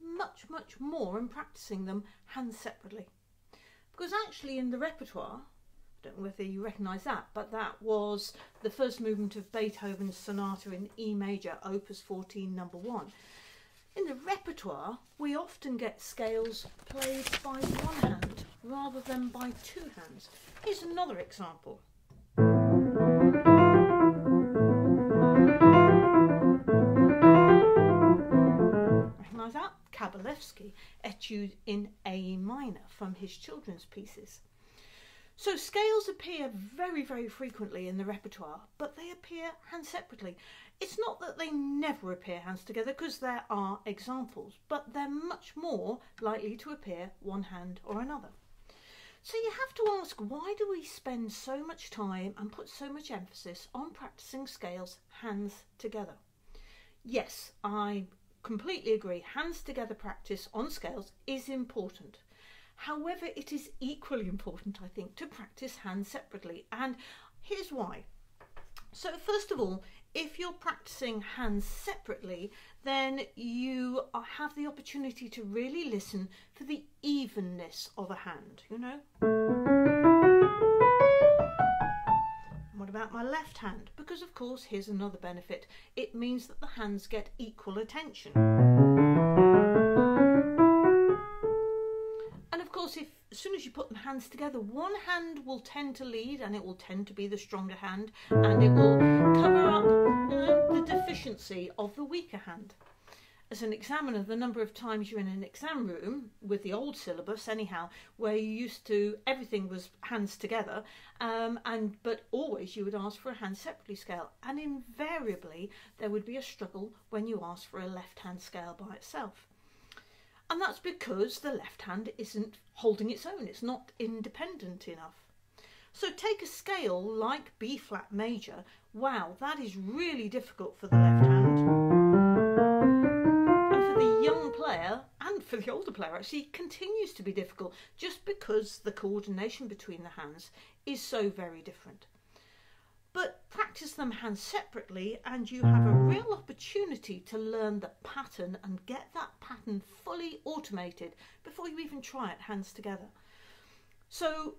much, much more in practicing them hands separately. Because actually in the repertoire, I don't know whether you recognise that, but that was the first movement of Beethoven's Sonata in E Major, Opus 14 No. 1. In the repertoire, we often get scales played by one hand rather than by two hands. Here's another example. Recognise that? Kabalevsky, Etude in A minor from his children's pieces. So scales appear very, very frequently in the repertoire, but they appear hands separately. It's not that they never appear hands together, because there are examples, but they're much more likely to appear one hand or another. So you have to ask, why do we spend so much time and put so much emphasis on practicing scales hands together? Yes, I completely agree. Hands together practice on scales is important. However, it is equally important, I think, to practice hands separately, and here's why. So first of all, if you're practicing hands separately, then you have the opportunity to really listen for the evenness of a hand, you know. What about my left hand? Because of course, here's another benefit. It means that the hands get equal attention. As soon as you put the hands together, one hand will tend to lead and it will tend to be the stronger hand, and it will cover up the deficiency of the weaker hand. As an examiner, the number of times you're in an exam room, with the old syllabus anyhow, where you used to, everything was hands together, but always you would ask for a hand separately scale, and invariably there would be a struggle when you asked for a left hand scale by itself. And that's because the left hand isn't holding its own, it's not independent enough. So take a scale like B flat major. Wow, that is really difficult for the left hand. And for the young player, and for the older player actually, it continues to be difficult just because the coordination between the hands is so very different. But practice them hands separately and you have a real opportunity to learn the pattern and get that pattern fully automated before you even try it hands together. So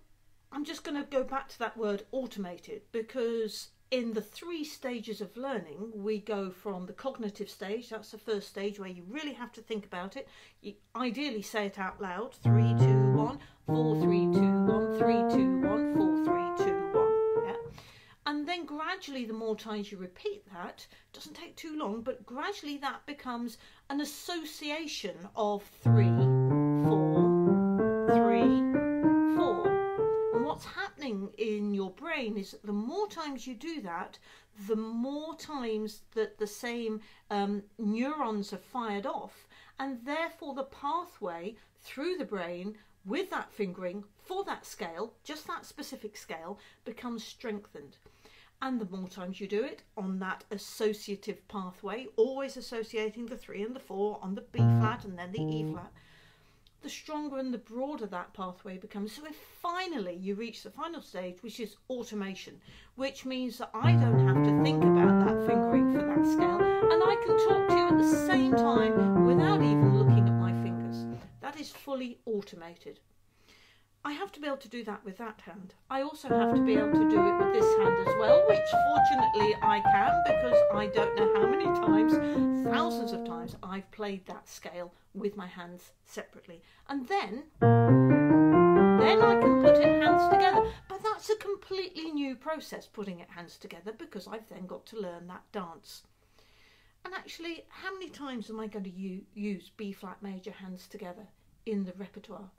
I'm just going to go back to that word automated, because in the three stages of learning, we go from the cognitive stage. That's the first stage where you really have to think about it. You ideally say it out loud, 3, 2, 1, 4, 3, 2, 1, 3, 2, 1, 4, 3, 2, 1. And then gradually, the more times you repeat that, it doesn't take too long, but gradually that becomes an association of 3, 4, 3, 4. And what's happening in your brain is that the more times you do that, the more times that the same neurons are fired off, and therefore the pathway through the brain with that fingering for that scale, just that specific scale, becomes strengthened. And the more times you do it on that associative pathway, always associating the 3 and the 4 on the B flat and then the E flat, the stronger and the broader that pathway becomes. So if finally you reach the final stage, which is automation, which means that I don't have to think about that fingering for that scale, and I can talk to you at the same time without even looking at my fingers. That is fully automated. I have to be able to do that with that hand. I also have to be able to do it with this hand as well, which fortunately I can, because I don't know how many times, thousands of times, I've played that scale with my hands separately. And then I can put it hands together. But that's a completely new process, putting it hands together, because I've then got to learn that dance. And actually, how many times am I going to use B flat major hands together in the repertoire?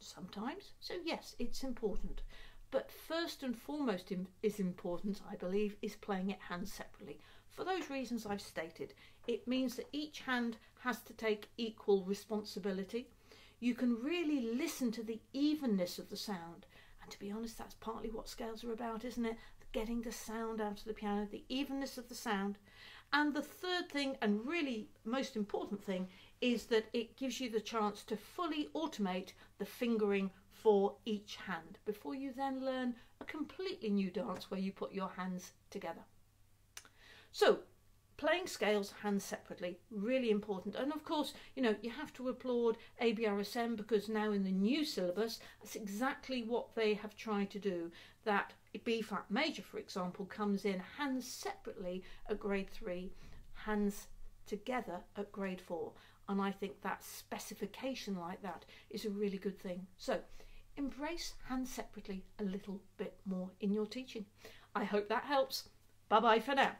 Sometimes. So yes, it's important, but first and foremost is important, I believe, is playing it hands separately. For those reasons I've stated, it means that each hand has to take equal responsibility. You can really listen to the evenness of the sound, and to be honest, that's partly what scales are about, isn't it? Getting the sound out of the piano, the evenness of the sound. And the third thing, and really most important thing, is that it gives you the chance to fully automate the fingering for each hand before you then learn a completely new dance where you put your hands together. So Playing scales, hands separately, really important. And of course, you know, you have to applaud ABRSM because now in the new syllabus, that's exactly what they have tried to do. That B flat major, for example, comes in hands separately at grade 3, hands together at grade 4. And I think that specification like that is a really good thing. So embrace hands separately a little bit more in your teaching. I hope that helps. Bye-bye for now.